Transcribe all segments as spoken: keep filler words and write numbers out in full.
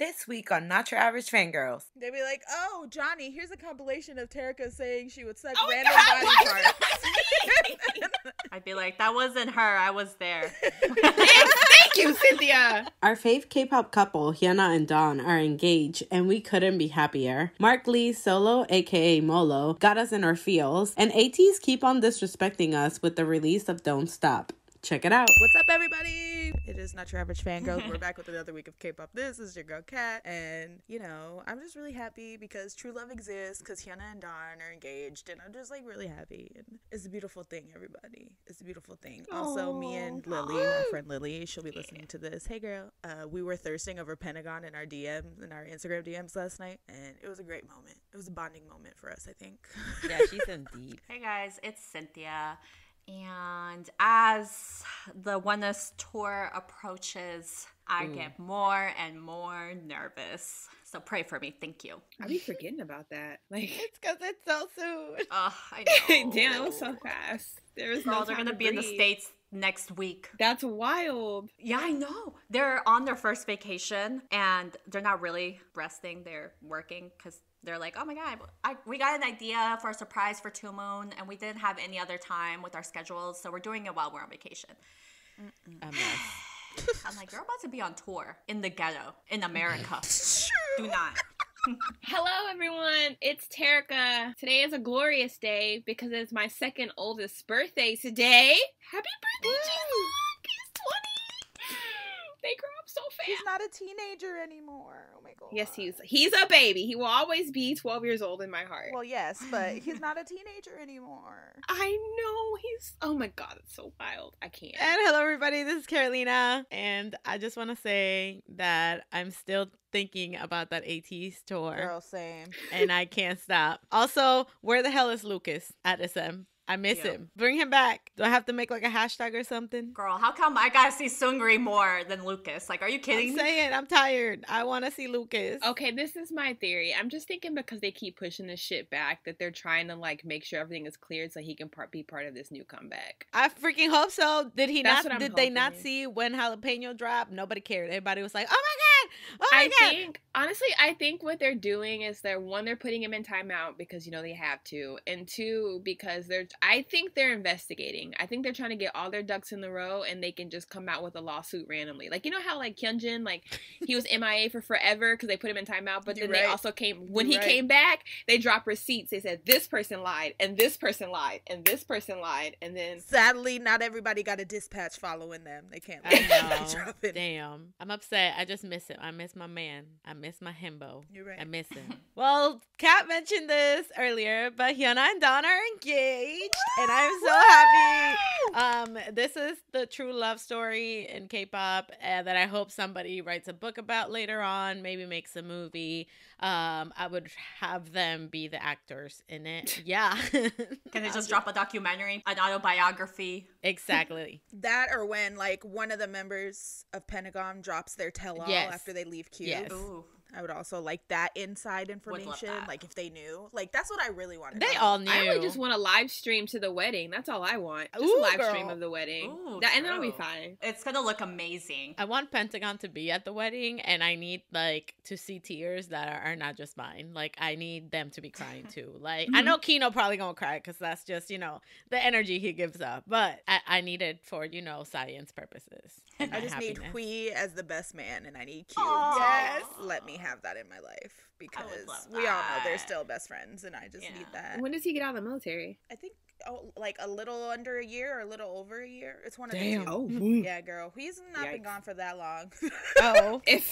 This week on Not Your Average Fangirls. They'd be like, oh, Johnny, here's a compilation of Terika saying she would suck oh random God, body parts. I'd be like, that wasn't her. I was there. Thank you, Cynthia. Our fave K-pop couple, Hyuna and Dawn, are engaged, and we couldn't be happier. Mark Lee Solo, a k a. Molo, got us in our feels, and ATEEZ keep on disrespecting us with the release of Don't Stop. Check it out. What's up, everybody? It is Not Your Average Fangirls. We're back with another week of K-pop. This is your girl, Kat. And, you know, I'm just really happy because true love exists, because Hyuna and Dawn are engaged. And I'm just, like, really happy. And it's a beautiful thing, everybody. It's a beautiful thing. Aww. Also, me and Lily, my friend Lily, she'll be listening to this. Hey, girl. Uh, we were thirsting over Pentagon in our D Ms, in our Instagram D Ms last night. And it was a great moment. It was a bonding moment for us, I think. Yeah, she's in deep. Hey, guys. It's Cynthia. And as the Oneness tour approaches, I mm. get more and more nervous. So pray for me. Thank you. I'll be forgetting about that. Like It's because it's so soon. Oh, I know. Damn, it was so fast. There is Girls no are going to be breathe. in the States next week. That's wild. Yeah, I know. They're on their first vacation, and they're not really resting. They're working because they're like, oh my God, I, we got an idea for a surprise for Two Moon, and we didn't have any other time with our schedules, so we're doing it while we're on vacation. Mm-mm. A mess. I'm like, you're about to be on tour in the ghetto in America. Do not. Hello, everyone. It's Terika. Today is a glorious day because it's my second oldest birthday today. Happy birthday, Changuk! He's twenty. They grow up so fast. He's not a teenager anymore. Oh my God. Yes, he's he's a baby. He will always be twelve years old in my heart. Well, yes, but he's not a teenager anymore. I know. He's, oh my God, it's so wild. I can't. And hello, everybody. This is Carolina. And I just want to say that I'm still thinking about that ATEEZ tour. Girl, same. And I can't stop. Also, where the hell is Lucas at S M? I miss yep. him. Bring him back. Do I have to make like a hashtag or something? Girl, how come I gotta see Seungri more than Lucas? Like, are you kidding I'm me? I'm saying, I'm tired. I want to see Lucas. Okay, this is my theory. I'm just thinking because they keep pushing this shit back that they're trying to like make sure everything is cleared so he can part be part of this new comeback. I freaking hope so. Did he That's not? Did hoping. They not see when Jalapeno dropped? Nobody cared. Everybody was like, oh my God. Oh my I God. think, honestly, I think what they're doing is they're, one, they're putting him in timeout because, you know, they have to. And two, because they're, I think they're investigating. I think they're trying to get all their ducks in the row and they can just come out with a lawsuit randomly. Like, you know how, like, Hyunjin, like, he was M I A for forever because they put him in timeout. But You're then right. they also came, when You're he right. came back, they dropped receipts. They said, this person lied, and this person lied, and this person lied. And then, sadly, not everybody got a dispatch following them. They can't let them drop it. Damn. I'm upset. I just miss it. I miss my man. I miss my himbo. You're right. I miss him. Well, Kat mentioned this earlier, but Hyuna and Dawn are engaged, Woo! and I'm so Woo! happy. Um, this is the true love story in K-pop uh, that I hope somebody writes a book about later on. Maybe makes a movie. Um, I would have them be the actors in it. Yeah. Can they just drop a documentary, an autobiography? Exactly. That, or when like one of the members of Pentagon drops their tell-all. Yes. After they leave Q. Yes. I would also like that inside information, that. Like if they knew. Like that's what I really wanted. They all knew. I really just want a live stream to the wedding. That's all I want. Just Ooh, a live girl. stream of the wedding. Ooh, that, and that'll be fine. It's gonna look amazing. I want Pentagon to be at the wedding, and I need like to see tears that are, are not just mine. Like I need them to be crying too. Like I know Kino probably gonna cry because that's just, you know, the energy he gives up. But I, I need it for, you know, science purposes. I just happiness. need Hui as the best man, and I need Q. Aww. Yes, let me have that in my life because we all know they're still best friends, and I just yeah. need that. When does he get out of the military? I think oh, like a little under a year or a little over a year. It's one of Damn. the two. Oh. Yeah, girl, he's not Yikes. been gone for that long. Oh, it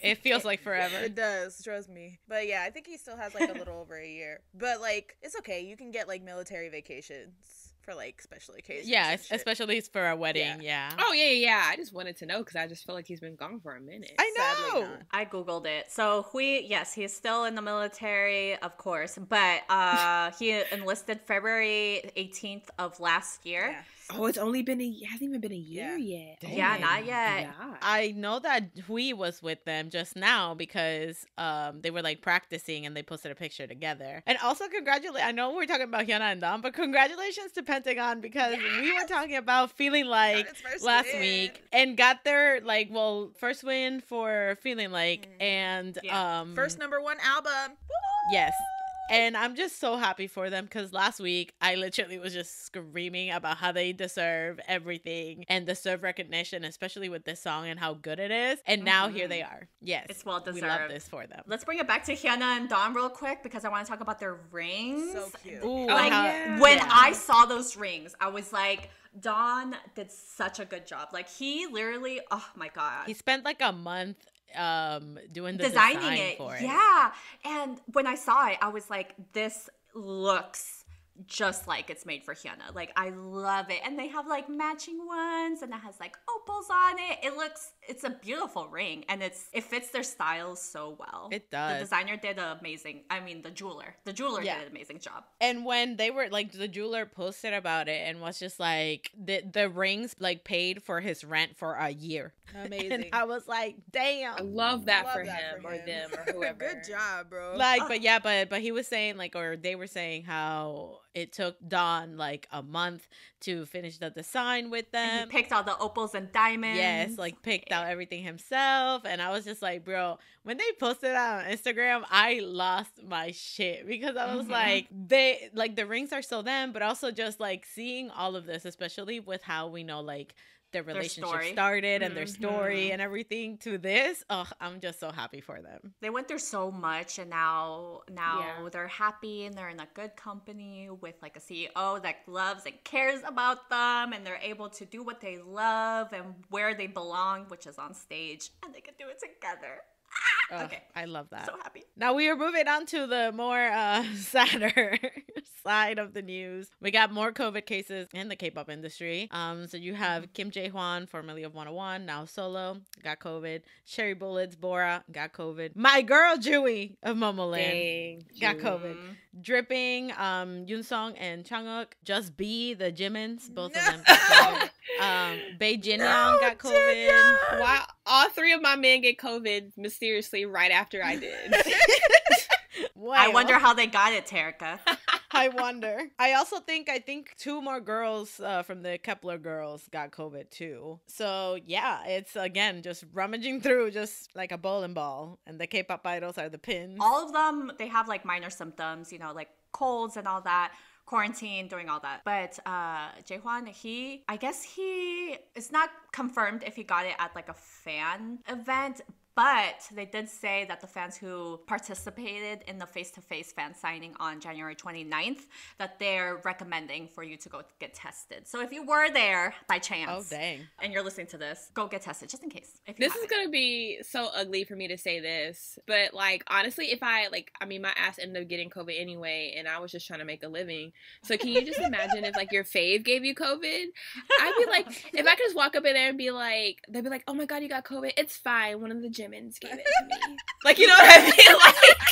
it feels like forever. It does, trust me. But yeah, I think he still has like a little over a year. But like, it's okay. You can get like military vacations. For like special occasions. Yeah, especially for a wedding. Yeah. yeah. Oh yeah, yeah. I just wanted to know because I just feel like he's been gone for a minute. I know. I googled it. So Hui, yes, he's still in the military, of course, but uh, he enlisted February eighteenth of last year. Yeah. Oh, it's only been a hasn't even been a year yeah. yet. Damn. Yeah, not yet. Yeah. I know that Hui was with them just now because um they were like practicing and they posted a picture together. And also congratulate. I know we're talking about Hyuna and Dawn, but congratulations to Pentagon Pentagon because yes! we were talking about feeling like last win. week and got their like well first win for Feeling Like mm. and yeah. um first number one album. Woo! Yes. And I'm just so happy for them because last week I literally was just screaming about how they deserve everything and deserve recognition, especially with this song and how good it is. And now mm-hmm. here they are. Yes. It's well deserved. We love this for them. Let's bring it back to Hyuna and Dawn real quick because I want to talk about their rings. So cute. Ooh, like, how, yeah. when yeah. I saw those rings, I was like, Dawn did such a good job. Like, he literally, oh my God. He spent like a month um doing the designing design it. For it yeah and when I saw it I was like, this looks just like it's made for Hyuna. Like, I love it, and they have like matching ones and it has like opals on it. It looks, it's a beautiful ring, and it's it fits their style so well. It does. The designer did an amazing, I mean the jeweler the jeweler yeah. did an amazing job. And when they were like, the jeweler posted about it and was just like, the the rings like paid for his rent for a year. Amazing. And I was like, damn, I love that, love for, that him for him or them or whoever. Good job, bro. Like, but yeah, but but he was saying like, or they were saying how it took Dawn like a month to finish the design with them. And he picked out the opals and diamonds. Yes, like picked out everything himself. And I was just like, bro, when they posted that on Instagram, I lost my shit because I was mm-hmm. like, they like the rings are still them, but also just like seeing all of this, especially with how we know like their relationship their started and mm-hmm. their story and everything to this. Oh, I'm just so happy for them. They went through so much, and now now yeah. they're happy and they're in a good company with like a C E O that loves and cares about them, and they're able to do what they love and where they belong, which is on stage, and they can do it together. Ah! Oh, okay, I love that. So happy. Now we are moving on to the more uh, sadder side of the news. We got more COVID cases in the K-pop industry. Um, so you have Kim Jaehwan, formerly of one oh one, now solo, got COVID. Cherry Bullets, Bora, got COVID. My girl Jewie of Momoland got COVID. Dripping, um, Yunseong and Changuk. Just B, the Jimins, both no. of them got COVID. Um, Bae Jinyoung no, got COVID. Jinyoung. Wow, all three of my men get COVID mysteriously right after I did. Wow. I wonder how they got it, Terica. I wonder. I also think I think two more girls uh, from the Kepler girls got COVID too. So yeah, it's again just rummaging through just like a bowling ball, and the K-pop idols are the pins. All of them, they have like minor symptoms, you know, like colds and all that. Quarantine, doing all that. But uh, Jaehwan, he, I guess he, it's not confirmed if he got it at like a fan event, but they did say that the fans who participated in the face-to-face fan signing on January twenty-ninth, that they're recommending for you to go get tested. So if you were there by chance, oh, dang. and you're listening to this, go get tested just in case. If you this is going to be so ugly for me to say this, but like, honestly, if I like, I mean, my ass ended up getting COVID anyway, and I was just trying to make a living. So can you just imagine if like your fave gave you COVID? I'd be like, if I could just walk up in there and be like, they'd be like, oh my God, you got COVID. It's fine. One of the Jimmins gave it to me. Like, you know what I mean? Like,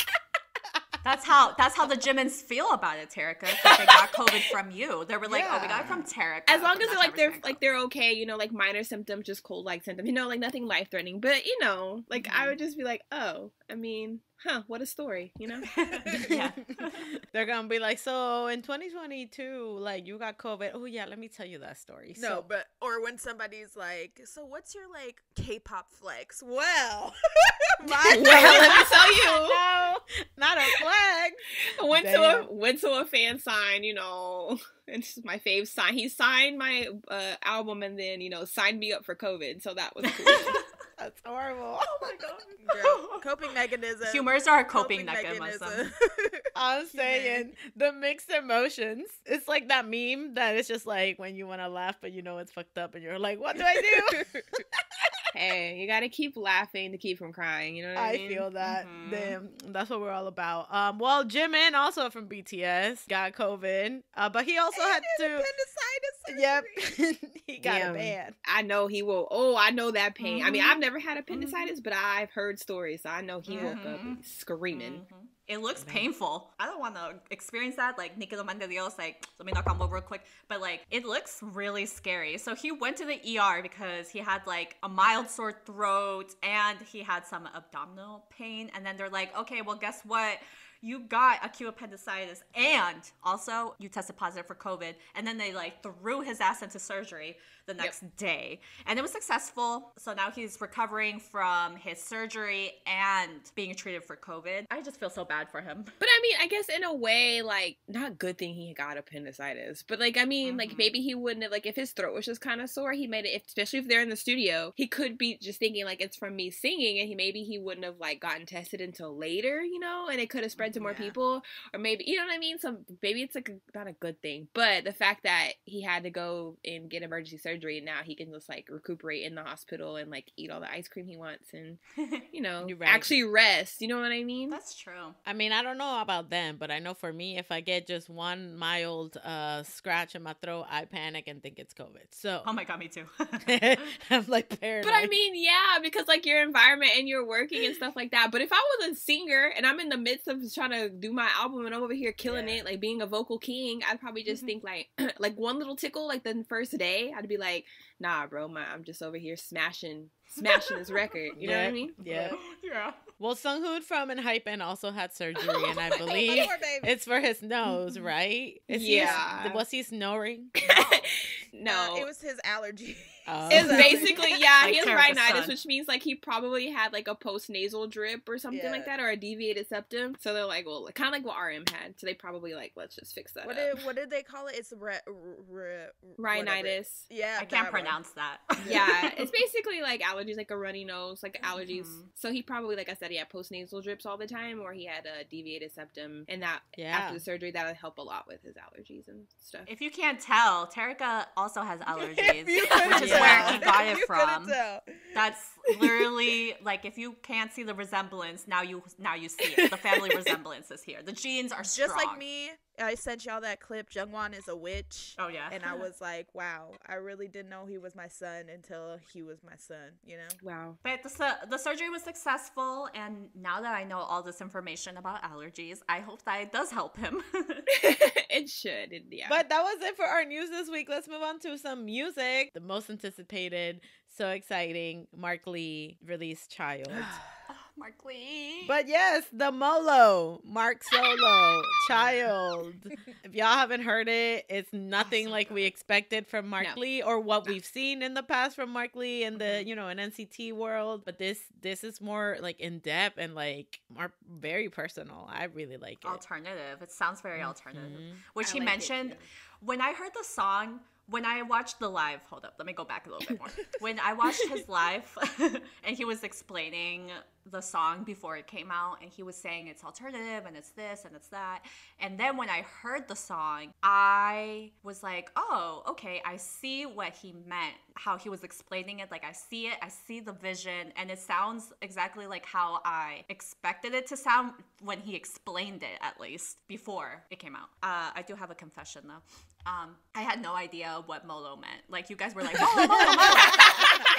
That's how that's how the Jimmins feel about it, Terica. It's like they got COVID from you. They were like, yeah. oh, we got it from Terica. As long as they're like they're like they're okay, you know, like minor symptoms, just cold like symptoms, you know, like nothing life threatening. But you know, like mm-hmm. I would just be like, oh, I mean, huh, what a story, you know? Yeah. They're gonna be like, so in twenty twenty-two, like you got COVID. Oh yeah, let me tell you that story. No, so but or when somebody's like, so what's your like K-pop flex? Well, my well, let me tell you. No, not a flex. Went Damn. to a went to a fan sign, you know, and this is my fave sign. He signed my uh, album, and then you know signed me up for COVID, so that was cool. That's horrible. Oh my God. Girl, coping mechanism. Humors are a coping, coping mechanism. mechanism. I'm saying the mixed emotions. It's like that meme that it's just like when you want to laugh, but you know it's fucked up, and you're like, what do I do? Hey, you gotta keep laughing to keep from crying. You know what I, I mean? I feel that. Mm-hmm. Damn, that's what we're all about. Um, well, Jimin, also from B T S, got COVID, uh, but he also and had to. Appendicitis surgery. Yep, he got Damn. it bad. I know he will. Oh, I know that pain. Mm-hmm. I mean, I've never had appendicitis, mm-hmm. but I've heard stories. So I know he mm-hmm. woke up screaming. Mm-hmm. It looks painful. I don't want to experience that. Like, Niquelo Mandelios, like, let me knock on wood real quick. But, like, it looks really scary. So he went to the E R because he had, like, a mild had sore throat and he had some abdominal pain. And then they're like, okay, well, guess what? You got acute appendicitis and also you tested positive for COVID. And then they like threw his ass into surgery the next yep. day. And it was successful. So now he's recovering from his surgery and being treated for COVID. I just feel so bad for him. But I mean, I guess in a way, like, not good thing he got appendicitis. But like, I mean, mm-hmm. like maybe he wouldn't have, like if his throat was just kind of sore, he made it, especially if they're in the studio, he could be just thinking like it's from me singing and he maybe he wouldn't have like gotten tested until later, you know, and it could have spread to more yeah. people, or maybe, you know what I mean? So maybe it's like not a good thing, but the fact that he had to go and get emergency surgery and now he can just like recuperate in the hospital and like eat all the ice cream he wants and, you know, right. actually rest. You know what I mean? That's true. I mean, I don't know about them, but I know for me, if I get just one mild uh, scratch in my throat, I panic and think it's COVID. So oh my God, me too. I'm like paranoid. But I mean, yeah, because like your environment and you're working and stuff like that. But if I was a singer and I'm in the midst of trying to do my album and I'm over here killing yeah. it, like being a vocal king, I'd probably just mm-hmm. think like like one little tickle, like the first day, I'd be like, nah, bro, my, I'm just over here smashing smashing this record. You yeah. know what I mean? Yeah. Yeah. Well, Sunghoon from ENHYPEN also had surgery, and I believe it's for his nose, right? Is yeah. He, was he snoring? No. Uh, it was his allergy. Oh. It's basically, yeah, like he has rhinitis, which means like he probably had like a post-nasal drip or something yeah. like that, or a deviated septum. So they're like, well, kind of like what R M had. So they probably like, let's just fix that. What, up. Did, what did they call it? It's re- re- rhinitis. Whatever. Yeah. I can't pronounce that. Yeah. It's basically like allergies, like a runny nose, like allergies. Mm-hmm. So he probably, like I said, he had post-nasal drips all the time, or he had a deviated septum. And that yeah. after the surgery, that would help a lot with his allergies and stuff. If you can't tell, Terica also has allergies, which is where he got it from. That's literally like if you can't see the resemblance, now you now you see it. The family resemblance is here. The genes are strong. Just like me. I sent y'all that clip. Jungwon is a witch. Oh yeah. And I was like, wow, I really didn't know he was my son until he was my son, you know? Wow. But the, su- the surgery was successful, and now that I know all this information about allergies, I hope that it does help him. It should, yeah. But that was it for our news this week. Let's move on to some music. The most anticipated, so exciting, Mark Lee released Child. Mark Lee. But yes, the Molo, Mark Solo, Child. If y'all haven't heard it, it's nothing oh, so like good. we expected from Mark no. Lee or what no. we've seen in the past from Mark Lee in the, you know, in N C T world. But this this is more like in depth and like more very personal. I really like it. Alternative. It sounds very mm-hmm. alternative. Which I he like mentioned it, when I heard the song. When I watched the live, hold up, let me go back a little bit more. When I watched his live and he was explaining the song before it came out, and he was saying it's alternative and it's this and it's that. And then when I heard the song, I was like, oh, okay, I see what he meant, how he was explaining it. Like, I see it, I see the vision, and it sounds exactly like how I expected it to sound when he explained it, at least, before it came out. Uh, I do have a confession, though. Um, I had no idea what Molo meant. Like, you guys were like, Molo, Molo, Molo.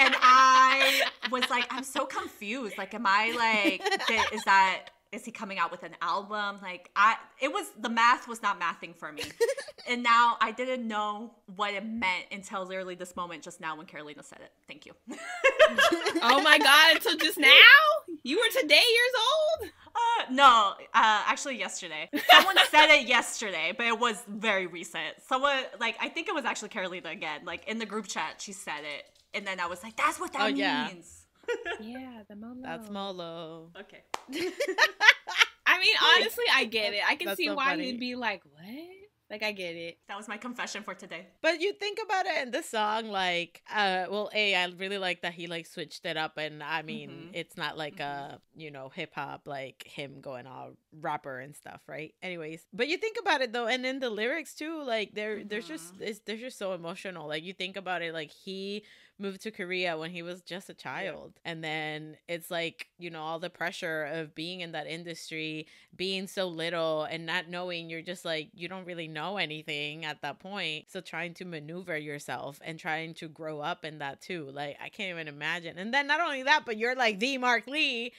And I was like, I'm so confused. Like, am I like, is that, is he coming out with an album? Like, I, it was, the math was not mathing for me. And now I didn't know what it meant until literally this moment just now when Carolina said it. Thank you. Oh my God, until just now? You were today years old? Uh, no, uh, actually yesterday. Someone said it yesterday, but it was very recent. Someone, like, I think it was actually Carolina again. Like, in the group chat, she said it. And then I was like, that's what that oh, yeah. means. Yeah, the Molo. That's Molo. Okay. I mean, honestly, I get it. I can that's see so why funny. You'd be like, what? Like, I get it. That was my confession for today. But you think about it in the song, like, uh, well, A, I really like that he, like, switched it up. And, I mean, mm-hmm. it's not like mm-hmm. a, you know, hip-hop, like, him going all rapper and stuff, right? Anyways. But you think about it, though, and in the lyrics, too, like, they're, mm-hmm. they're, just, it's, they're just so emotional. Like, you think about it, like, he moved to Korea when he was just a child. Yeah. And then it's like, you know, all the pressure of being in that industry, being so little and not knowing, you're just like, you don't really know anything at that point. So trying to maneuver yourself and trying to grow up in that too. Like, I can't even imagine. And then not only that, but you're like the Mark Lee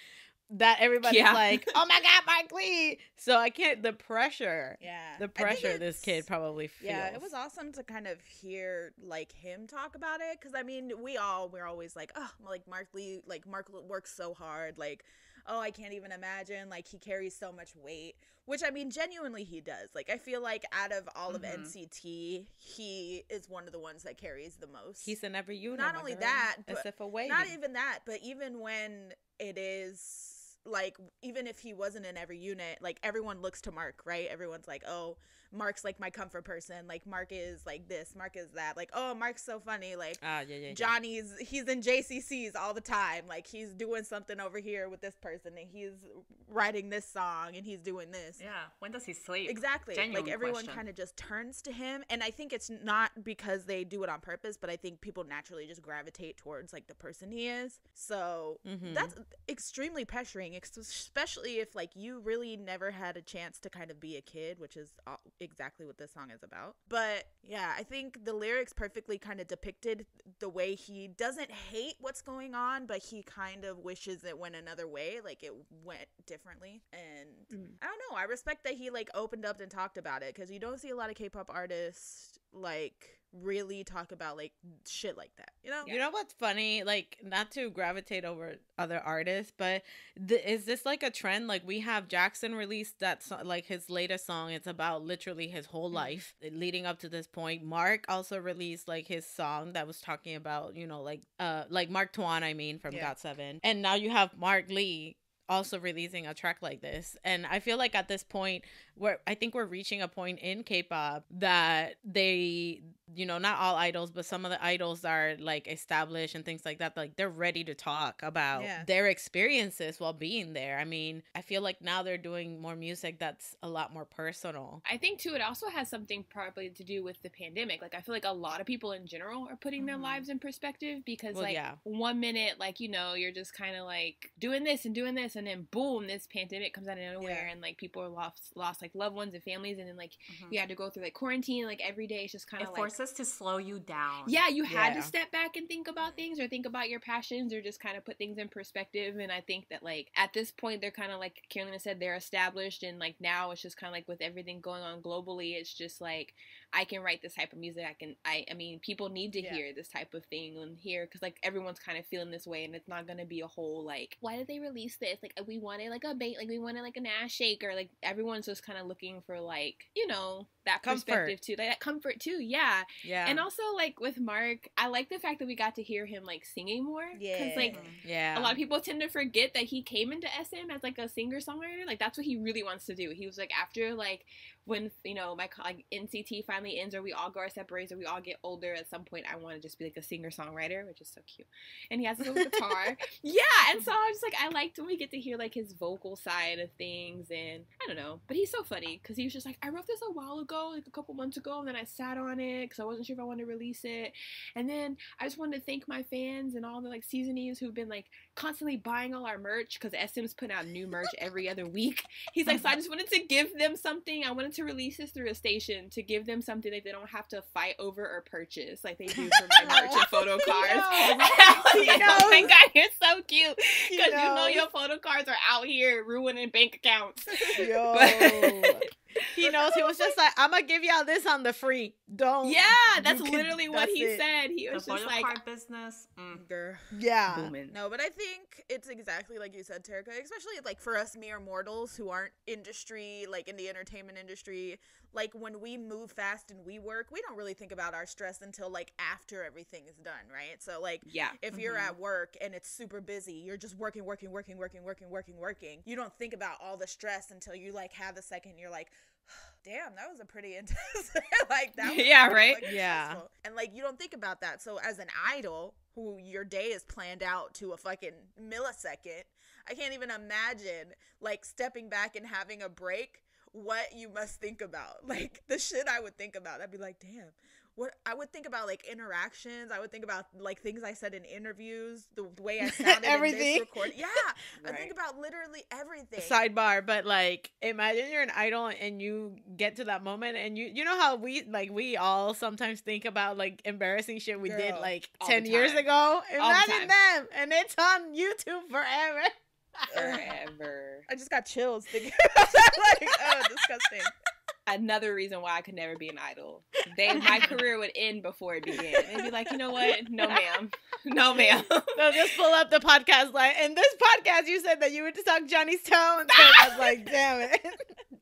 that everybody's yeah. like, oh my God, Mark Lee. So I can't, the pressure. Yeah. The pressure this kid probably feels. Yeah, it was awesome to kind of hear like him talk about it. Cause I mean, we all, we're always like, oh, like Mark Lee, like Mark works so hard. Like, oh, I can't even imagine. Like, he carries so much weight, which I mean, genuinely he does. Like, I feel like out of all mm-hmm. of N C T, he is one of the ones that carries the most. He's in every unit. Not only that, but not even that, but even when it is, like, even if he wasn't in every unit, like, everyone looks to Mark, right? Everyone's like, oh, Mark's like my comfort person, like Mark is like this, Mark is that, like, oh, Mark's so funny, like uh, yeah, yeah, Johnny's yeah. he's in J C Cs all the time, like he's doing something over here with this person and he's writing this song and he's doing this. Yeah, when does he sleep? Exactly. Genuine like everyone kind of just turns to him, and I think it's not because they do it on purpose, but I think people naturally just gravitate towards like the person he is. So mm-hmm. that's extremely pressuring, especially if like you really never had a chance to kind of be a kid, which is all exactly what this song is about. But yeah, I think the lyrics perfectly kind of depicted the way he doesn't hate what's going on, but he kind of wishes it went another way, like it went differently. And mm. I don't know, I respect that he like opened up and talked about it, because you don't see a lot of K-pop artists like really talk about like shit like that, you know? Yeah. You know what's funny, like, not to gravitate over other artists, but th is this like a trend? Like, we have Jackson release that so like his latest song, it's about literally his whole life leading up to this point. Mark also released like his song that was talking about, you know, like uh like Mark Twain, I mean, from yeah. GOT seven. And now you have Mark Lee also releasing a track like this. And I feel like at this point, where I think we're reaching a point in K-pop that they, you know, not all idols, but some of the idols are like established and things like that, like they're ready to talk about yeah. their experiences while being there. I mean, I feel like now they're doing more music that's a lot more personal. I think too, it also has something probably to do with the pandemic. Like, I feel like a lot of people in general are putting mm. their lives in perspective, because well, like yeah. one minute, like, you know, you're just kind of like doing this and doing this, and then boom, this pandemic comes out of nowhere, yeah. and like people are lost, lost like loved ones and families, and then like mm-hmm. you had to go through like quarantine, like every day. It's just kind of like forces to slow you down. Yeah, you had yeah. to step back and think about things, or think about your passions, or just kind of put things in perspective. And I think that like at this point, they're kind of like Carolina said, they're established, and like now it's just kind of like with everything going on globally, it's just like, I can write this type of music. I can. I. I mean, people need to yeah. hear this type of thing and hear, because like everyone's kind of feeling this way, and it's not gonna be a whole like, why did they release this? Like, Like, we wanted like a bait, like we wanted like an ass shake, or like everyone's just kind of looking for like, you know, that perspective comfort. Too, like that comfort too. Yeah, yeah. And also like with Mark, I like the fact that we got to hear him like singing more. Yeah, because like yeah. a lot of people tend to forget that he came into S M as like a singer songwriter. Like, that's what he really wants to do. He was like, after like when, you know, my like, N C T finally ends, or we all go our separate ways, or we all get older at some point, I want to just be like a singer songwriter, which is so cute. And he has his little guitar. Yeah, and so I was like, I liked when we get to hear like his vocal side of things, and I don't know, but he's so funny, because he was just like, I wrote this a while ago, like a couple months ago, and then I sat on it because I wasn't sure if I wanted to release it, and then I just wanted to thank my fans and all the like seasonies who've been like constantly buying all our merch, because S M's putting out new merch every other week. He's like, so I just wanted to give them something. I wanted to release this through a station to give them something that they don't have to fight over or purchase like they do for my merch and photo cards. Oh my God, you're so cute, because you know your photo cards are out here ruining bank accounts. Yo. But he knows, he was just like, I'm gonna give y'all this on the free. Don't. Yeah, that's can, literally what that's he it. said. He was the just like, card business. Mm. Yeah. Booming. No, but I think it's exactly like you said, Terika, especially like for us mere mortals who aren't industry, like in the entertainment industry, like when we move fast and we work, we don't really think about our stress until like after everything is done, right? So like, yeah. if you're mm-hmm. at work and it's super busy, you're just working, working, working, working, working, working, working. You don't think about all the stress until you like have a second and you're like, damn, that was a pretty intense like that was yeah right like, yeah stressful. And like you don't think about that. So as an idol who your day is planned out to a fucking millisecond, I can't even imagine like stepping back and having a break, what you must think about. Like the shit I would think about, I'd be like, damn. What I would think about, like interactions, I would think about like things I said in interviews, the, the way I sounded everything. In this recording. Yeah, right. I think about literally everything. Sidebar, but like imagine you're an idol and you get to that moment, and you you know how we like we all sometimes think about like embarrassing shit we Girl, did like ten years ago. Imagine the them, and it's on YouTube forever. forever. I just got chills thinking about that. Like, oh, disgusting. Another reason why I could never be an idol. They, my career would end before it began. They'd be like, you know what? No, ma'am. No, ma'am. So just pull up the podcast line. In this podcast, you said that you would suck Johnny's toe. And so I was like, damn it.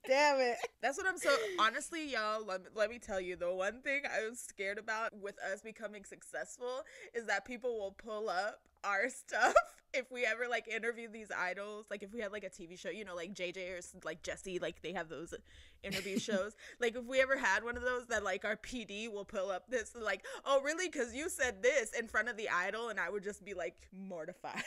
Damn it. That's what I'm so... Honestly, y'all, let me, let me tell you, the one thing I was scared about with us becoming successful is that people will pull up our stuff if we ever, like, interview these idols. Like, if we had, like, a T V show, you know, like, J J or, like, Jesse, like, they have those interview shows. Like, if we ever had one of those, that, like, our P D will pull up this, like, oh, really? Because you said this in front of the idol, and I would just be, like, mortified.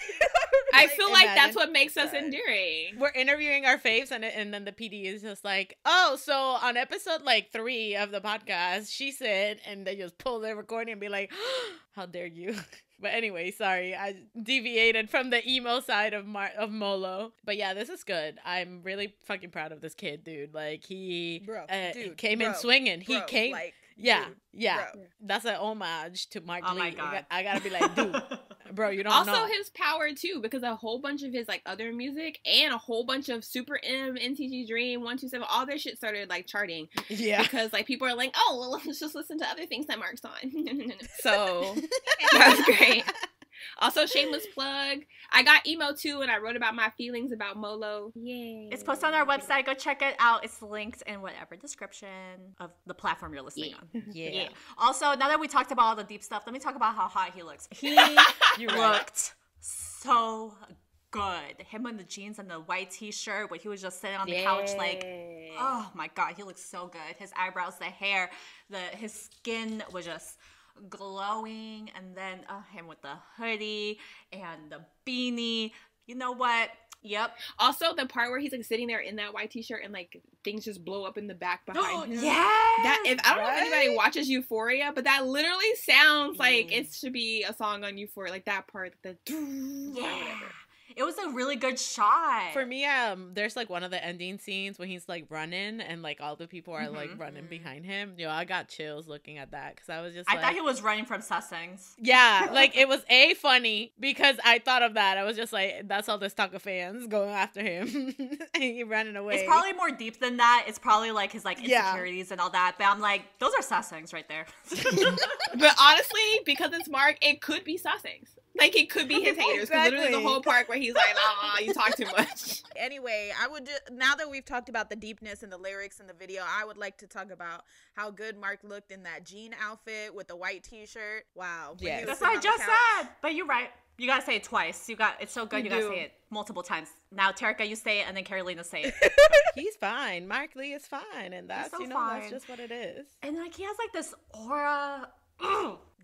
I like, feel like that's what makes us endearing. We're interviewing our faves, and, and then the P D is just like, oh, so on episode, like, three of the podcast, she said, and they just pull their recording and be like, how dare you? But anyway, sorry, I deviated from the emo side of Mar- of Molo. But yeah, this is good. I'm really fucking proud of this kid, dude. Like, he bro, uh, dude, came bro, in swinging. Bro, he came. Like, yeah, dude, yeah. Bro. That's an homage to Mark Lee. Oh my God. I, I gotta be like, dude. Bro, you don't also know. Also his power, too, because a whole bunch of his, like, other music and a whole bunch of Super M, N C T Dream, one two seven, all their shit started, like, charting. Yeah. Because, like, people are like, oh, well, let's just listen to other things that Mark's on. So, that's great. Also, shameless plug. I got emo, too, and I wrote about my feelings about Molo. Yay. It's posted on our website. Go check it out. It's linked in whatever description of the platform you're listening yeah. on. Yeah. yeah. Also, now that we talked about all the deep stuff, let me talk about how hot he looks. He you looked right. so good. Him in the jeans and the white t-shirt, where he was just sitting on the Yay. couch like, oh, my God, he looks so good. His eyebrows, the hair, the his skin was just... glowing, and then uh, him with the hoodie and the beanie. You know what? Yep. Also, the part where he's like sitting there in that white t-shirt and like things just blow up in the back behind him. Yeah. That if I don't right? know if anybody watches Euphoria, but that literally sounds mm. like it should be a song on Euphoria. Like that part, the yeah. whatever. It was a really good shot. For me, um, there's, like, one of the ending scenes when he's, like, running and, like, all the people are, mm-hmm. like, running behind him. Yo, I got chills looking at that because I was just I like... I thought he was running from Sussex. Yeah, like, it was, A, funny because I thought of that. I was just like, that's all the stalker fans going after him. And he running away. It's probably more deep than that. It's probably, like, his, like, insecurities yeah. and all that. But I'm like, those are Sussex right there. But honestly, because it's Mark, it could be Sussex. Like, it could be his haters. Exactly. Literally the whole part where he's like, ah, you talk too much. Anyway, I would just, now that we've talked about the deepness and the lyrics and the video, I would like to talk about how good Mark looked in that jean outfit with the white t-shirt. Wow. Yes. That's what I just said. But you're right. You gotta say it twice. You got it's so good. You, you gotta say it multiple times. Now, Terica, you say it, and then Carolina say it. He's fine. Mark Lee is fine, and that's so you know fine. That's just what it is. And like he has like this aura.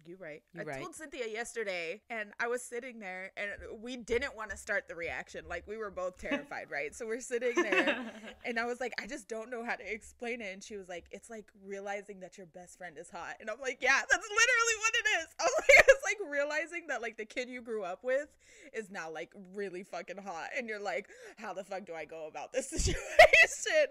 You're right. You're I right. told Cynthia yesterday, and I was sitting there, and we didn't want to start the reaction. Like, we were both terrified, right? So we're sitting there, and I was like, I just don't know how to explain it. And she was like, it's like realizing that your best friend is hot. And I'm like, yeah, that's literally what it is. I was like, it's like realizing that, like, the kid you grew up with is now, like, really fucking hot. And you're like, how the fuck do I go about this situation?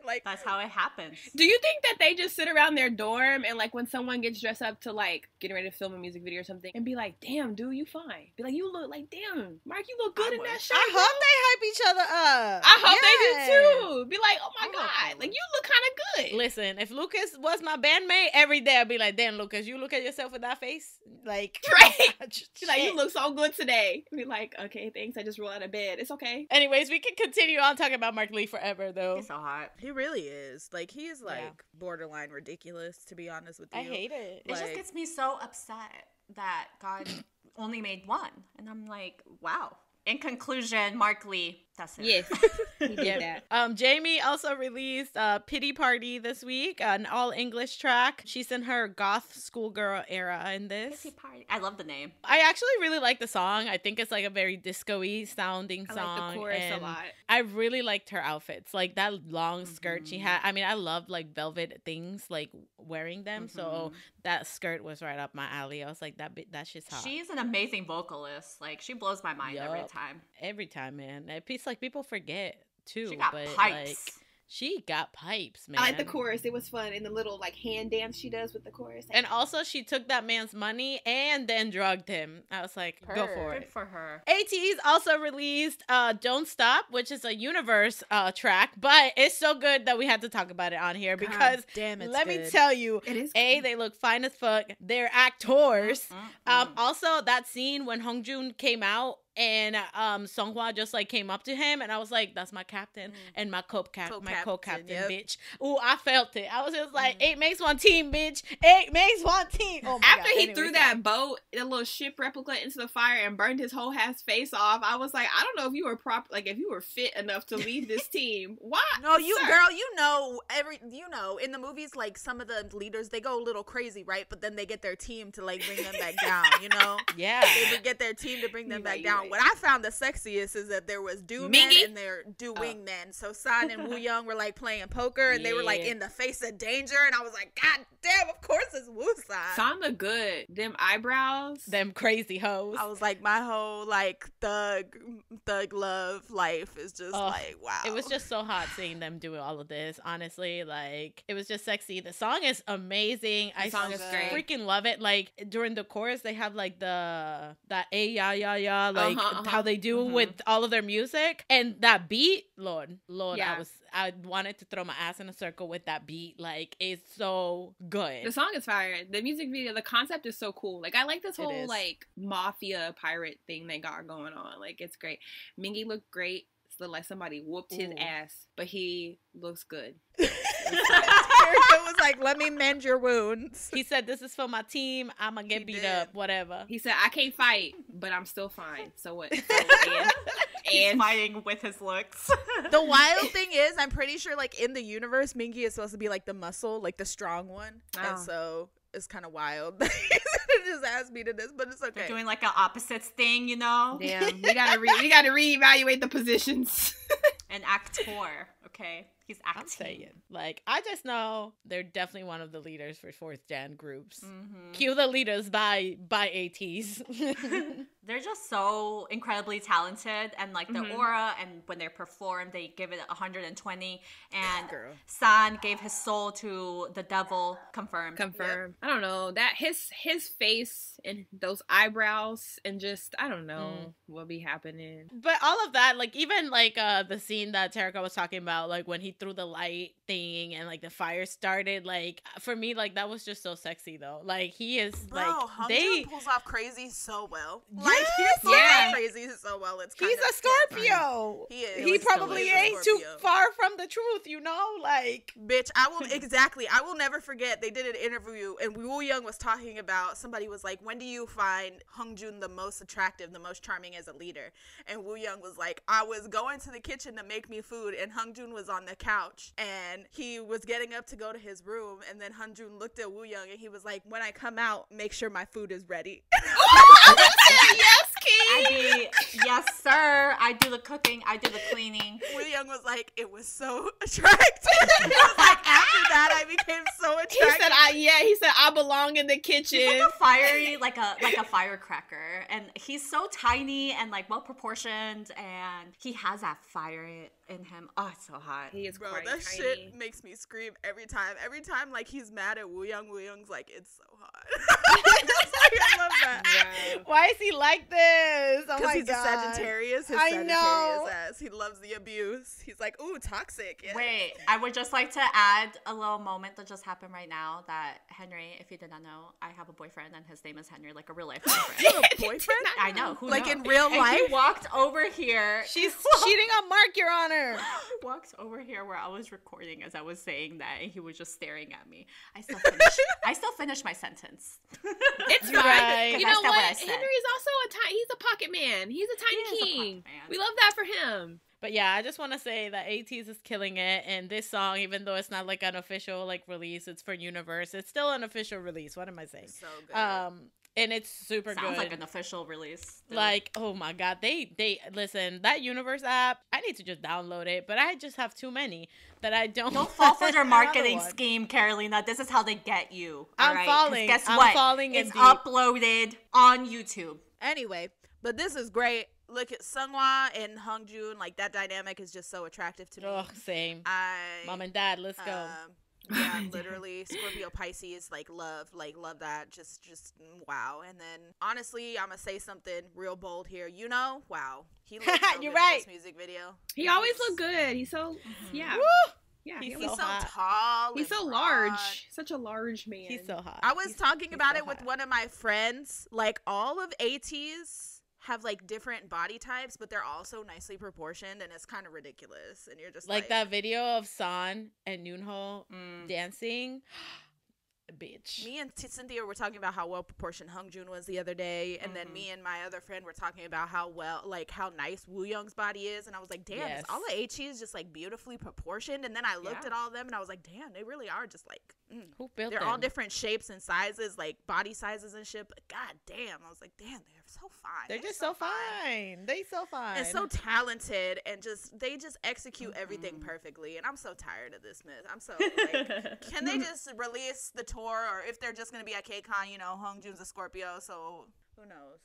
Like, that's how it happens. Do you think that they just sit around their dorm and, like, when someone gets dressed up to, like, getting ready to film a music video or something and be like, damn, dude, you fine. Be like, you look like, damn, Mark, you look good I in wish. That shirt. I bro. Hope they hype each other up. I hope yes. they do too. Be like, oh my oh God, like you look kind of good. Listen, if Lucas was my bandmate every day, I'd be like, damn, Lucas, you look at yourself with that face. Like, right. She's like, you look so good today. I'd be like, okay, thanks. I just rolled out of bed. It's okay. Anyways, we can continue on talking about Mark Lee forever though. He's so hot. He really is. Like, he is like yeah. borderline ridiculous, to be honest with you. I hate it. Like, it just gets me so upset that God only made one, and I'm like, wow. In conclusion, Mark Lee, that's it. Yes, he did that. Um, Jamie also released uh, Pity Party this week, an all-English track. She's in her goth schoolgirl era in this. Pity Party. I love the name. I actually really like the song. I think it's like a very disco-y sounding song. I like the chorus a lot. I really liked her outfits. Like that long skirt mm-hmm. she had. I mean, I love like velvet things, like wearing them. Mm-hmm. So that skirt was right up my alley. I was like, that, that shit's hot. She's an amazing vocalist. Like, she blows my mind yep. every time. Every time, man. It's like people forget too. She got but pipes. Like She got pipes, man. I like the chorus. It was fun. And the little, like, hand dance she does with the chorus. And also, she took that man's money and then drugged him. I was like, her. Go for it. Good for her. ATEEZ also released uh, Don't Stop, which is a Universe uh, track. But it's so good that we had to talk about it on here because, God damn, it's let good. me tell you, it is A, good. they look fine as fuck. They're actors. Mm-hmm. Um, also, that scene when Hongjoong came out, and um, Songhwa just like came up to him, and I was like, "That's my captain mm. and my co-cap, co my co-captain, yep. bitch." Ooh, I felt it. I was just like, mm. eight makes one team, bitch. Eight makes one team. Oh my After God. he anyway, threw that boat, that little ship replica, into the fire and burned his whole ass face off, I was like, I don't know if you were prop, like if you were fit enough to lead this team. Why? No, you Sir. girl, you know every, you know in the movies, like some of the leaders, they go a little crazy, right? But then they get their team to like bring them back down. You know? Yeah. They get their team to bring them you back down. What I found the sexiest is that there was do men and they're doing oh. men. So San and Wooyoung were like playing poker, and yeah. they were like in the face of danger, and I was like, God damn, of course it's Woo San. San looked good. Them eyebrows, them crazy hoes. I was like, my whole like thug thug love life is just oh, like wow. It was just so hot seeing them do all of this. Honestly, like it was just sexy. The song is amazing. The I song is great. Freaking love it. Like during the chorus, they have like the that a ya ya ya like. Like uh-huh, uh-huh. how they do uh-huh. with all of their music and that beat, Lord, Lord, yeah. I was, I wanted to throw my ass in a circle with that beat. Like it's so good. The song is fire. The music video, the concept is so cool. Like I like this whole like mafia pirate thing they got going on. Like it's great. Mingi looked great. It's like somebody whooped Ooh. his ass, but he looks good. It was like, let me mend your wounds. He said, this is for my team. I'm going to get he beat did. up, whatever. He said, I can't fight, but I'm still fine. So what? So, and, He's and fighting with his looks. The wild thing is, I'm pretty sure, like, in the universe, Mingi is supposed to be, like, the muscle, like, the strong one. Oh. And so it's kind of wild. Just asked me to this, but it's okay. They're doing like an opposites thing, you know? Damn, we gotta re we gotta reevaluate the positions. An actor, okay? He's acting. I'm saying, like, I just know they're definitely one of the leaders for fourth gen groups. Mm-hmm. Cue the leaders by by ATEEZ. They're just so incredibly talented, and like their mm-hmm. aura, and when they perform, they give it one hundred twenty. And Girl. San gave his soul to the devil. Confirmed. Confirmed. Yep. I don't know that his his face and those eyebrows and just I don't know mm. what be happening. But all of that, like even like uh, the scene that Terika was talking about, like when he through the light thing and like the fire started, like for me, like that was just so sexy though. Like he is Bro, like Hongjoong they pulls off crazy so well. Yes! Like he's pulls yeah. off crazy so well. It's kind he's of a Scorpio. He is. He probably ain't too far from the truth, you know. Like bitch, I will exactly. I will never forget. They did an interview and Wooyoung was talking about somebody was like, when do you find Hongjoong the most attractive, the most charming as a leader? And Wooyoung was like, I was going to the kitchen to make me food, and Hongjoong was on the couch and he was getting up to go to his room, and then Hongjoong looked at Wooyoung and he was like, when I come out, make sure my food is ready. Yes, King. I be, yes, sir. I do the cooking. I do the cleaning. Wooyoung was like, it was so attractive. He was like, after that, I became so attractive. He said, I, yeah, he said, I belong in the kitchen. He's like a fiery, like a like a firecracker, and he's so tiny and like well proportioned, and he has that fire in him. Oh, it's so hot. He is Bro, quite that tiny. Shit makes me scream every time. Every time, like he's mad at Wooyoung, Wooyoung's like, it's so hot. I love that. Yeah. Why is he like this? Oh my he's God. He's a Sagittarius. His I Sagittarius know. Ass. He loves the abuse. He's like, ooh, toxic. Yes. Wait, I would just like to add a little moment that just happened right now that Henry, if you did not know, I have a boyfriend and his name is Henry, like a real life boyfriend. You have a boyfriend? I know. Who like knows? In real and life? He walked over here. She's cheating on Mark, Your Honor. Walked over here where I was recording as I was saying that, and he was just staring at me. I still finished, I still finished my sentence. It's fine. Right. You know what? What Henry's also a tiny, he's a pocket man. He's a tiny he king. A we love that for him. But yeah, I just want to say that ATEEZ is killing it, and this song, even though it's not like an official like release, it's for Universe. It's still an official release. What am I saying? So good. Um, and it's super Sounds good. Sounds like an official release. Though. Like, oh my God, they they listen that Universe app. I need to just download it, but I just have too many that I don't. Don't fall for their marketing scheme, Carolina. This is how they get you. I'm right? falling. Guess I'm what? Falling it's indeed. Uploaded on YouTube. Anyway, but this is great. look at Sunghwa and Hongjoong, like that dynamic is just so attractive to me. Oh, same. I, Mom and Dad, let's um, go. Yeah, literally Scorpio Pisces, like love, like love that. Just, just wow. And then honestly, I'm gonna say something real bold here. You know, wow, he looks so You're good right. in this music video. He, he always looks good. He's so mm-hmm. yeah. Woo! Yeah, he's, he's so, so tall. He's so broad. large. Such a large man. He's so hot. I was he's, talking about so it with hot. one of my friends. Like all of ATEEZ have like different body types, but they're also nicely proportioned, and it's kind of ridiculous. And you're just like, like that video of San and Yoonho mm. dancing. Bitch. Me and Cynthia were talking about how well proportioned Hongjoong was the other day, and mm-hmm. then me and my other friend were talking about how well, like how nice Wooyoung's body is, and I was like, damn, yes. all of H E is just like beautifully proportioned. And then I looked yeah. at all of them, and I was like, damn, they really are just like, mm. who built They're them? all different shapes and sizes, like body sizes and shit. But god damn, I was like, damn, they're so fine. They're, they're just so fine. fine. They so fine and so talented, and just they just execute mm-hmm. everything perfectly. And I'm so tired of this myth. I'm so like, can they just release the tour, or if they're just going to be at K-Con, you know, Hongjoong's a Scorpio, so who knows.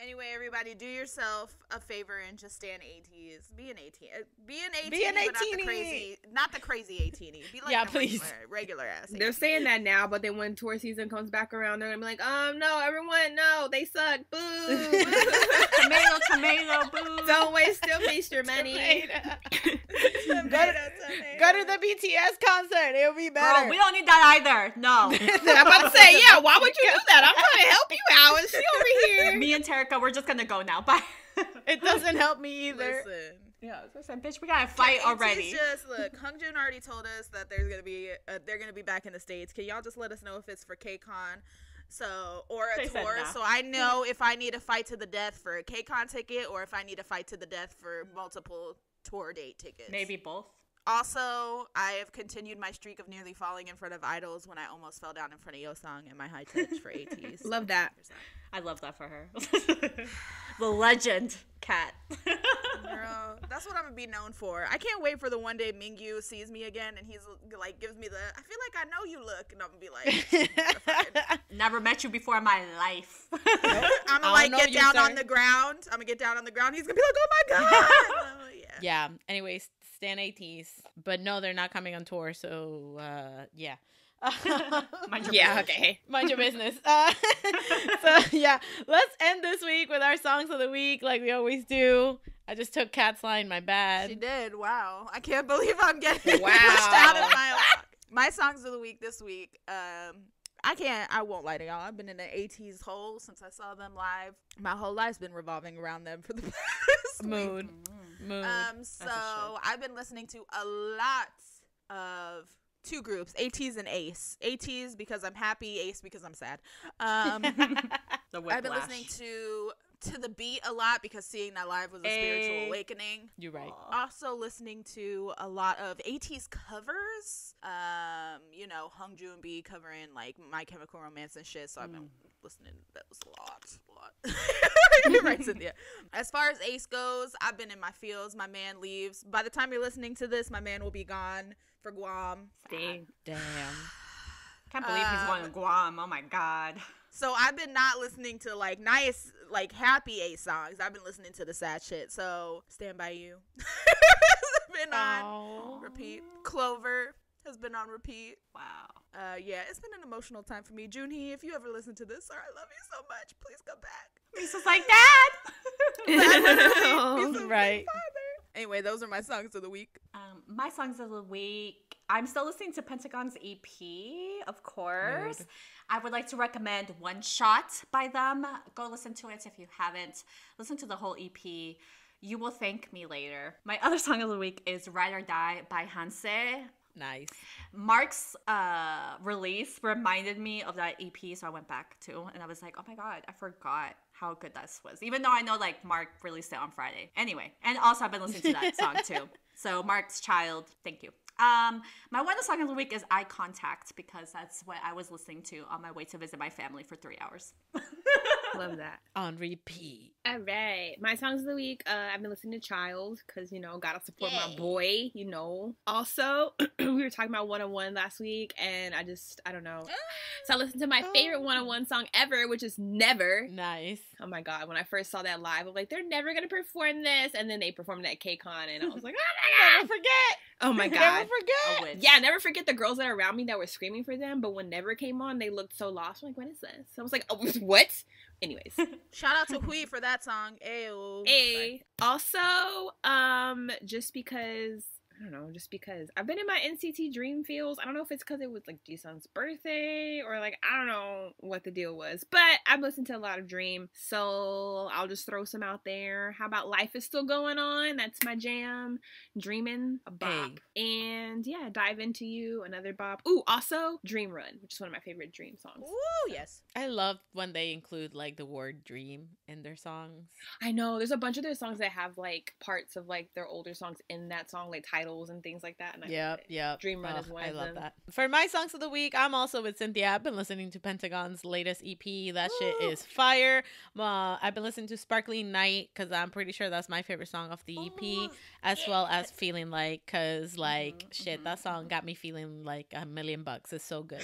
Anyway, everybody, do yourself a favor and just stand ATEEZ. Be an ATEEZ. Be an ATEEZ, be an but not the crazy, not the crazy ATEEZ. Be like yeah, please. regular, regular ass ATEEZ. They're saying that now, but then when tour season comes back around, they're going to be like, um, no, everyone, no, they suck. Boo. Tomato, tomato, boo. Don't waste, still waste your money. Tomato. tomato, tomato. Go to the B T S concert. It'll be better. Bro, we don't need that either. No. I'm about to say, yeah, why would you do that? I'm trying to help you out. And she over here. Me and Tara We're just gonna go now. Bye. It doesn't help me either. Listen. Yeah, listen, bitch, we gotta fight yeah, already. Just look, Hongjoong already told us that there's gonna be uh, they're gonna be back in the States. Can y'all just let us know if it's for K-Con, so or a they tour, nah. so I know if I need a fight to the death for a K-Con ticket, or if I need a fight to the death for multiple tour date tickets. Maybe both. Also, I have continued my streak of nearly falling in front of idols when I almost fell down in front of Yunseong in my high touch for ATEEZ. Love that. I love that for her. The legend cat. Girl, that's what I'm gonna be known for. I can't wait for the one day Mingi sees me again and he's like, gives me the, I feel like I know you look, and I'm gonna be like, never met you before in my life. Nope. I'm gonna like get down on the ground. I'm gonna get down on the ground. He's gonna be like, oh my god. Yeah. Yeah. Anyways. Stan ATEEZ, but no, they're not coming on tour, so uh yeah. Mind your yeah, business. okay. Mind your business. Uh, so yeah, let's end this week with our songs of the week like we always do. I just took Kat's line, my bad. She did. Wow. I can't believe I'm getting wow. pushed out of my my songs of the week this week. Um I can't, I won't lie to y'all. I've been in the ATEEZ hole since I saw them live. My whole life's been revolving around them for the past Mood. Week. Mood. Um, so I've been listening to a lot of two groups, ATEEZ and Ace. ATEEZ because I'm happy, Ace because I'm sad. Um, the I've been listening to to the beat a lot because seeing that live was a, a spiritual awakening. You're right. Also listening to a lot of ATEEZ covers. Um, you know, Hongjoong be covering like My Chemical Romance and shit. So mm. I've been listening to those a lot, a lot. Right, Cynthia. As far as Ace goes, I've been in my fields. My man leaves. By the time you're listening to this, my man will be gone for Guam. Dang. Damn. Can't believe um, he's going to Guam. Oh my god. So I've been not listening to like nice, like happy Ace songs. I've been listening to the sad shit. So Stand By You has been on Aww. repeat. Clover has been on repeat. Wow. Uh, yeah, it's been an emotional time for me. Junhee, if you ever listen to this, sir, I love you so much. Please come back. Misa's like, Dad. Misa's right. Father. Anyway, those are my songs of the week. Um, my songs of the week. I'm still listening to Pentagon's E P, of course. Nerd. I would like to recommend One Shot by them. Go listen to it if you haven't. Listen to the whole E P. You will thank me later. My other song of the week is Ride or Die by Hanse. Nice. Mark's uh, release reminded me of that E P, so I went back to, and I was like, oh my god, I forgot how good that was. Even though I know like Mark released it on Friday. Anyway, and also I've been listening to that song too. So Mark's Child, thank you. Um, my one song of the week is Eye Contact because that's what I was listening to on my way to visit my family for three hours. Love that. On repeat. All right. My songs of the week, uh, I've been listening to Child because, you know, gotta support Yay. my boy, you know. Also, we were talking about one oh one last week, and I just, I don't know. So I listened to my favorite one oh one song ever, which is Never. Nice. Oh my God. When I first saw that live, I was like, they're never gonna perform this. And then they performed it at K Con, and I was like, oh my God. Never forget. Oh my God. Never forget. Yeah, never forget the girls that are around me that were screaming for them, but when Never came on, they looked so lost. I'm like, what is this? So I was like, oh, what? Anyways. Shout out to Hui for that song. Ayo. Ay. Also, um, just because, I don't know, just because I've been in my N C T Dream feels. I don't know if it's because it was like Jisung's birthday or like, I don't know what the deal was, but I've listened to a lot of Dream, so I'll just throw some out there. How about Life Is Still Going On? That's my jam. Dreamin', a bop. And yeah, Dive Into You, another bop. Ooh, also Dream Run, which is one of my favorite Dream songs. Ooh, so. Yes. I love when they include like the word dream in their songs. I know. There's a bunch of their songs that have like parts of like their older songs in that song, like title and things like that. Yeah, yeah. Dream Run oh, is one I of love them. That. For my songs of the week, I'm also with Cynthia. I've been listening to Pentagon's latest E P. That Ooh. shit is fire. Uh, I've been listening to Sparkling Night because I'm pretty sure that's my favorite song of the E P, Ooh. as yeah. well as Feeling Like, because like mm-hmm. shit, that song got me feeling like a million bucks. It's so good.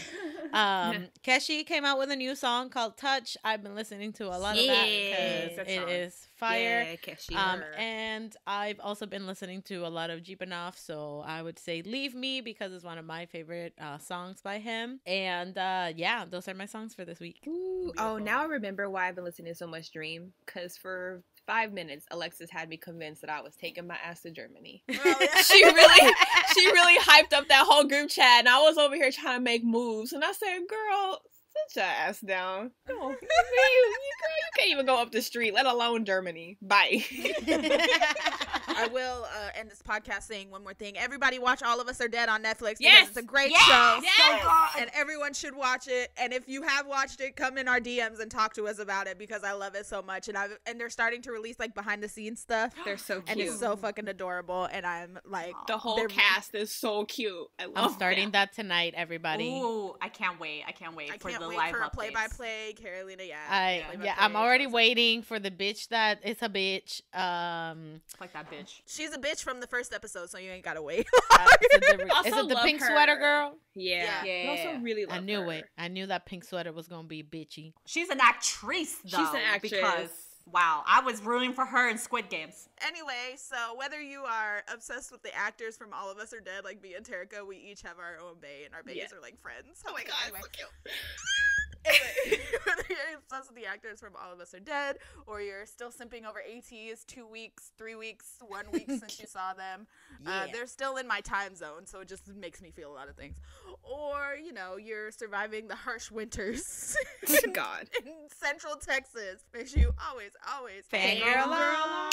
Um, Keshi came out with a new song called Touch. I've been listening to a lot yeah. of that because that it is fire. Yeah, Keshi. Um, and I've also been listening to a lot of Jeepanoff. So I would say Leave Me because it's one of my favorite uh, songs by him. And uh, yeah, those are my songs for this week. Ooh, oh, now I remember why I've been listening to so much Dream, because for five minutes Alexis had me convinced that I was taking my ass to Germany. Oh, yeah. She really she really hyped up that whole group chat, and I was over here trying to make moves, and I said, girl, sit your ass down. Come on. You, you can't even go up the street, let alone Germany. Bye. I will uh, end this podcast saying one more thing. Everybody watch All of Us Are Dead on Netflix. Yes. Because it's a great yes. show. Yes. So, and everyone should watch it. And if you have watched it, come in our D Ms and talk to us about it because I love it so much. And I've, and they're starting to release like behind the scenes stuff. They're so cute. And it's so fucking adorable. And I'm like, the whole cast is so cute. I love I'm starting them. that tonight, everybody. Ooh, I can't wait. I can't wait I for can't the wait live for updates. Play by play, Carolina. Yeah. I, yeah. yeah I'm already awesome. waiting for the bitch that is a bitch. Um, like that bitch. She's a bitch from the first episode, so you ain't gotta wait. uh, is it the, also is it the pink her. sweater girl? Yeah. yeah. yeah. Also really love I knew her. it. I knew that pink sweater was gonna be bitchy. She's an actress, though. She's an actress. Because, wow, I was rooting for her in Squid Games. Anyway, so whether you are obsessed with the actors from All of Us Are Dead, like me and Terica, we each have our own bae, and our baes yeah. are like friends. Oh my God, anyway. so cute. Whether you're obsessed with the actors from All of Us Are Dead or you're still simping over ATEEZ two weeks, three weeks, one week since you saw them, yeah. uh, they're still in my time zone, so it just makes me feel a lot of things. Or, you know, you're surviving the harsh winters in, God. in Central Texas. Make sure you always, always fangirl along.